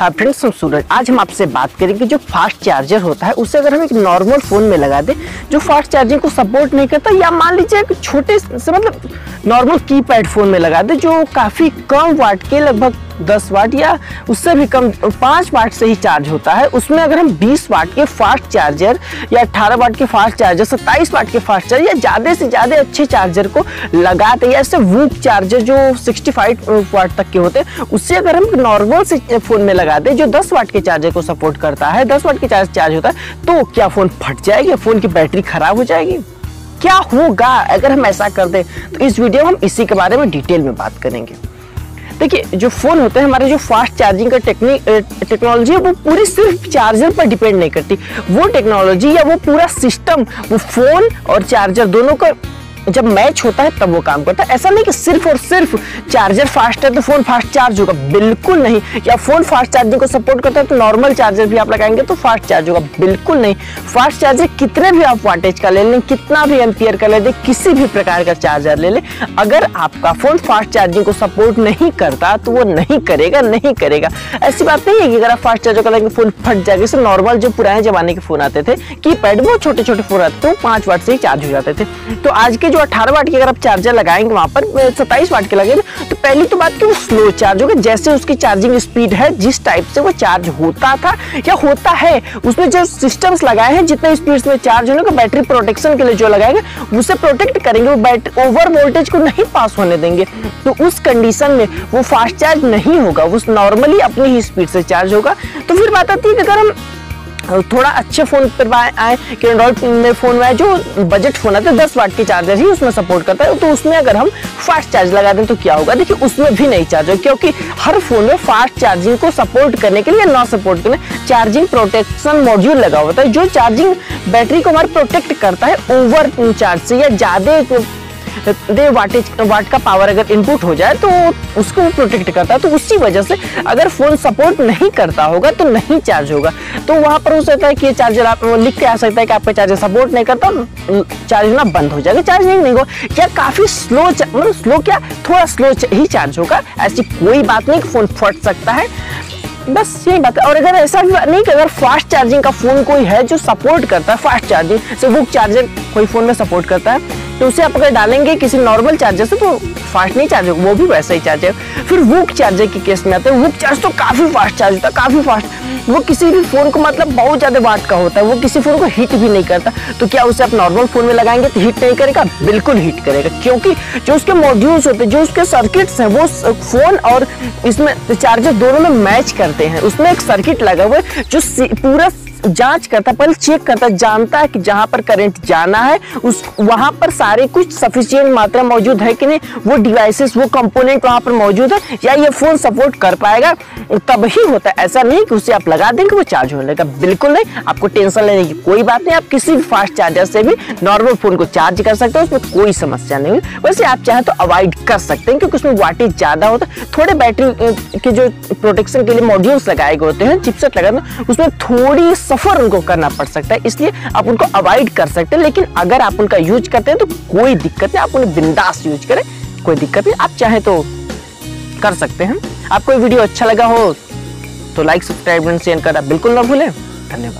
हाँ फ्रेंड्स, हम सूरज। आज हम आपसे बात करेंगे जो फास्ट चार्जर होता है उसे अगर हम एक नॉर्मल फ़ोन में लगा दें जो फास्ट चार्जिंग को सपोर्ट नहीं करता, या मान लीजिए एक छोटे से मतलब नॉर्मल कीपैड फ़ोन में लगा दें जो काफ़ी कम वाट के, लगभग 10 वाट या उससे भी कम, 5 वाट से ही चार्ज होता है, उसमें अगर हम 20 वाट के फास्ट चार्जर या 18 वाट के फास्ट चार्जर, 27 वाट के फास्ट चार्जर या ज़्यादा से ज़्यादा अच्छे चार्जर को लगाते हैं, या इससे वूप चार्जर जो 65 वाट तक के होते हैं उससे अगर हम नॉर्मल से फ़ोन में लगा दें जो 10 वाट के चार्जर को सपोर्ट करता है, 10 वाट के चार्ज होता है, तो क्या फ़ोन फट जाएगी? फ़ोन की बैटरी ख़राब हो जाएगी? क्या होगा अगर हम ऐसा कर दें? तो इस वीडियो में हम इसी के बारे में डिटेल में बात करेंगे। देखिए, जो फ़ोन होते हैं हमारे, जो फास्ट चार्जिंग का टेक्नोलॉजी है वो पूरी सिर्फ चार्जर पर डिपेंड नहीं करती। वो टेक्नोलॉजी या वो पूरा सिस्टम, वो फ़ोन और चार्जर दोनों का जब मैच होता है तब वो काम करता है। ऐसा नहीं कि सिर्फ और सिर्फ चार्जर फास्ट है तो फ़ोन फास्ट चार्ज होगा, बिल्कुल नहीं। या फ़ोन फास्ट चार्जिंग को सपोर्ट करता है तो नॉर्मल चार्जर भी आप लगाएंगे तो फास्ट चार्ज होगा, बिल्कुल नहीं। फास्ट चार्जर कितने भी आप वाटेज का ले लें, कितना भी एम्पियर का ले लें, किसी भी प्रकार का चार्जर ले लें, अगर आपका फ़ोन फास्ट चार्जिंग को सपोर्ट नहीं करता तो वो नहीं करेगा। ऐसी बात नहीं है कि अगर आप फास्ट चार्जर का लेंगे फ़ोन फट जाएगा। जैसे नॉर्मल जो पुराने ज़माने के फ़ोन आते थे कीपैड, वो छोटे छोटे फ़ोन आते थे, 5 वाट से ही चार्ज हो जाते थे। तो आज के जो 18 वाट के अगर आप चार्जर लगाएंगे वहाँ पर 27 वाट के लगेगा, तो पहली तो बात कि वो स्लो चार्ज होगा। जैसे उसकी चार्जिंग स्पीड है, जिस टाइप से वो चार्ज होता था या होता है, उसमें जो सिस्टम्स लगाए हैं जितने स्पीड में चार्ज होने का, बैटरी प्रोटेक्शन के लिए जो लगाएंगे उसे प्रोटेक्ट करेंगे, वो बैटरी ओवर वोल्टेज को नहीं पास होने देंगे। तो उस कंडीशन में वो फास्ट चार्ज नहीं होगा, वो नॉर्मली अपनी ही स्पीड से चार्ज होगा। तो फिर बात आती है कि अगर हम थोड़ा अच्छे फ़ोन पर आए कि एंड्रॉइड में फ़ोन आए जो बजट फ़ोन आते हैं, 10 वाट के चार्जर ही उसमें सपोर्ट करता है, तो उसमें अगर हम फास्ट चार्ज लगा दें तो क्या होगा? देखिए, उसमें भी नहीं चार्ज होगा, क्योंकि हर फ़ोन में फास्ट चार्जिंग को सपोर्ट करने के लिए, ना सपोर्ट करने, चार्जिंग प्रोटेक्शन मॉड्यूल लगा होता है जो चार्जिंग बैटरी को हमारे प्रोटेक्ट करता है ओवर चार्ज से, या ज़्यादा वाट का पावर अगर इनपुट हो जाए तो उसको वो प्रोटेक्ट करता है। तो उसी वजह से अगर फ़ोन सपोर्ट नहीं करता होगा तो नहीं चार्ज होगा। तो वहाँ पर हो सकता है कि चार्जर आप लिख के आ सकता है कि आपका चार्जर सपोर्ट नहीं करता, चार्ज होना बंद हो जाएगा, चार्जिंग नहीं होगा, या काफ़ी स्लो, मतलब स्लो क्या, थोड़ा स्लो ही चार्ज होगा। ऐसी कोई बात नहीं कि फ़ोन फट सकता है, बस यही बात है। और अगर ऐसा नहीं कि अगर फास्ट चार्जिंग का फ़ोन कोई है जो सपोर्ट करता है, फास्ट चार्जिंग से वो चार्जर कोई फ़ोन में सपोर्ट करता है, तो उसे आप अगर डालेंगे किसी नॉर्मल चार्जर से तो फास्ट नहीं चार्ज होगा, वो भी वैसा ही चार्ज है। फिर वूक चार्जर के केस में आते हैं। वूक चार्ज तो काफ़ी फास्ट चार्ज होता है, काफ़ी फास्ट, वो किसी भी फ़ोन को मतलब बहुत ज़्यादा वाट का होता है, वो किसी फ़ोन को हीट भी नहीं करता। तो क्या उसे आप नॉर्मल फ़ोन में लगाएंगे तो हीट नहीं करेगा? बिल्कुल हीट करेगा, क्योंकि जो उसके मॉड्यूल्स होते हैं, जो उसके सर्किट्स हैं, वो फ़ोन और इसमें चार्जर दोनों में मैच करते हैं। उसमें एक सर्किट लगा हुआ है जो पूरा जांच करता है, पहले चेक करता है, जानता है कि जहाँ पर करंट जाना है उस वहाँ पर सारे कुछ सफिशिएंट मात्रा मौजूद है कि नहीं, वो डिवाइसेस, वो कंपोनेंट वहाँ पर मौजूद है या ये फ़ोन सपोर्ट कर पाएगा, तब ही होता है। ऐसा नहीं कि उसे आप लगा देंगे वो चार्ज होने का, बिल्कुल नहीं। आपको टेंशन लेने की कोई बात नहीं, आप किसी भी फास्ट चार्जर से भी नॉर्मल फ़ोन को चार्ज कर सकते हो, उसमें कोई समस्या नहीं हुई। वैसे आप चाहें तो अवॉइड कर सकते हैं क्योंकि उसमें वाटेज ज़्यादा होता है, थोड़े बैटरी के जो प्रोटेक्शन के लिए मॉड्यूल्स लगाए गए होते हैं, चिपसेट लगाना, उसमें थोड़ी सफ़र उनको करना पड़ सकता है, इसलिए आप उनको अवॉइड कर सकते हैं। लेकिन अगर आप उनका यूज करते हैं तो कोई दिक्कत नहीं, आप उन्हें बिंदास यूज करें, कोई दिक्कत नहीं, आप चाहें तो कर सकते हैं। आपको वीडियो अच्छा लगा हो तो लाइक, सब्सक्राइब एंड शेयर करना बिल्कुल ना भूलें। धन्यवाद।